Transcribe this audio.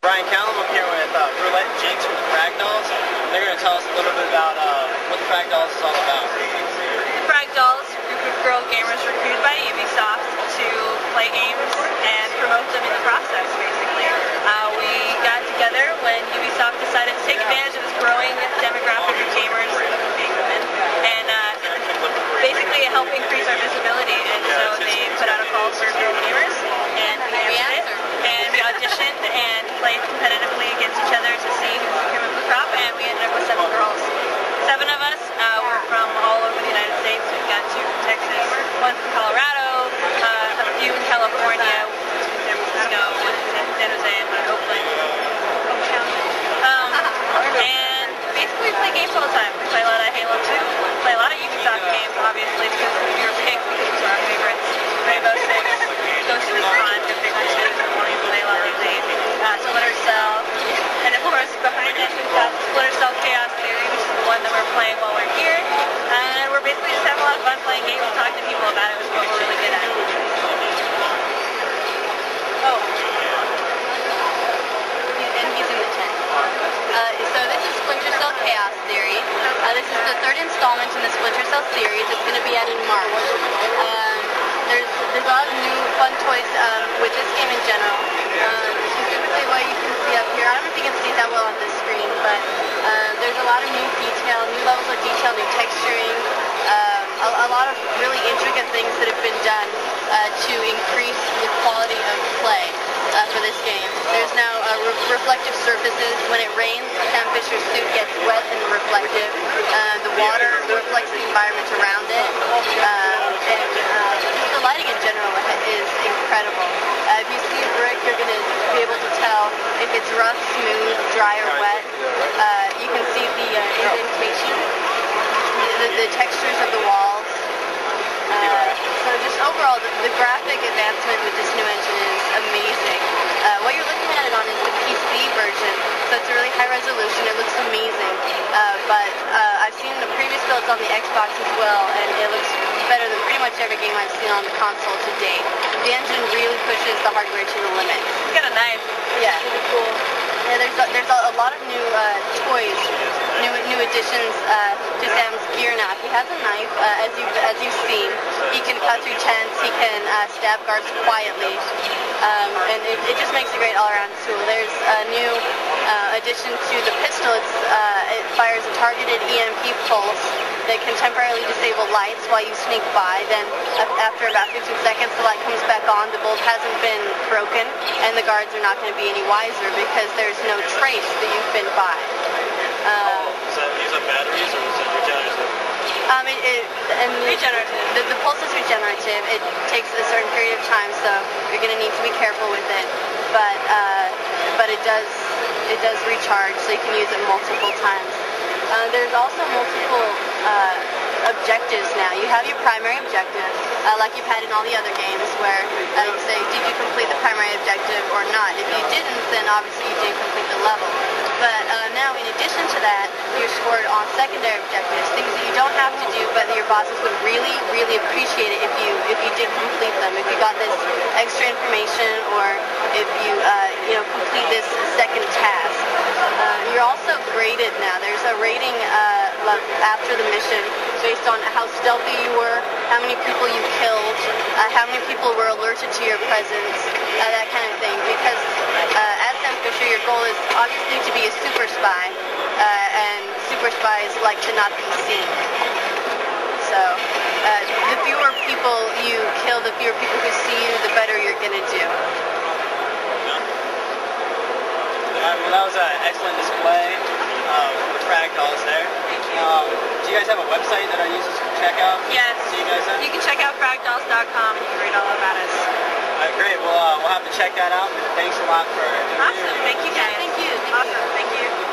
Brian Callum, I'm here with Roulette and Jinx from the Frag Dolls. They're going to tell us a little bit about what the Frag Dolls is all about. The Frag Dolls, a group of girl gamers recruited by Ubisoft to play games and promote them in the process, basically. We got together when Ubisoft decided to take advantage of this growing demographic of gamers being women, and basically help increase our visibility. And so they put out a call for girl gamers, and we auditioned and played competitively against each other to see who would come up the crop, and we ended up with 7 girls. 7 of us were from all over the United States. We've got 2 from Texas, 1 from Colorado, a few in California, San Francisco, San Jose, and Oakland. And basically we play games all the time. We play a lot of Halo 2, we play a lot of Ubisoft games, obviously, because we were picked because those are our favorites. Rainbow Six, those who are on the big ones. Splinter Cell, and of course behind us we've got Splinter Cell Chaos Theory, which is the one that we're playing while we're here, and we're basically just having a lot of fun playing games and talking to people about it, which is what we're really good at. And he's in the tent. So this is Splinter Cell Chaos Theory. This is the 3rd installment in the Splinter Cell series. It's going to be out in March. There's a lot of new fun toys with this game in general. What you can see up here, I don't know if you can see that well on this screen, but there's a lot of new detail, new levels of detail, new texturing, a lot of really intricate things that have been done to increase the quality of play for this game. There's now reflective surfaces. When it rains, Sam Fisher's suit gets wet and reflective. The water reflects the environment around it. The lighting in general is incredible. If you see a brick, you're going to be able to tell if it's rough, smooth, dry, or wet. You can see the indentation, the textures of the walls. So just overall, the graphic advancement with this new engine is amazing. What you're looking at it on is the PC version, so it's a really high resolution. It looks amazing. But I've seen the previous builds on the Xbox as well, and it looks better than pretty much every game I've seen on the console to date. The engine really pushes the hardware to the limit. It's got a knife. Yeah. Really cool. Yeah, there's a lot of new toys, new additions to Sam's gear now. He has a knife, as you've seen. He can cut through tents. He can stab guards quietly, and it just makes a great all-around tool. There's a new addition to the pistol. It fires a targeted EMP pulse that can temporarily disable lights while you sneak by. Then after about 15 seconds, the light comes back on. The bolt hasn't been broken, and the guards are not going to be any wiser because there's no trace that you've been by. Is that these are batteries or is it regenerative? Regenerative. The pulse is regenerative. It takes a certain period of time, so you're going to need to be careful with it. But it does recharge, so you can use it multiple times. There's also multiple objectives now. You have your primary objective, like you've had in all the other games, where you say, did you complete the primary objective or not? If you didn't, then obviously you didn't complete the level. But now, in addition to that, you're scored on secondary objectives, things that you don't have to do, but that your bosses would really, really appreciate it if you did complete them. If you got this extra information, or if you complete this second task. You're also graded now. There's a rating after the mission based on how stealthy you were, how many people you killed, how many people were alerted to your presence, that kind of thing. Because as Sam Fisher, your goal is obviously to be a super spy, and super spies like to not be seen. So the fewer people you kill, the fewer people who see you, the better you're going to do. Well, that was an excellent display from the Frag Dolls there. Do you guys have a website that our users can check out? Yes. Do you guys have? You can check out FragDolls.com and you can read all about us. All right, great. Well, we'll have to check that out. Thanks a lot for the interview. Awesome. Thank you guys. Thank you. Awesome. Thank you.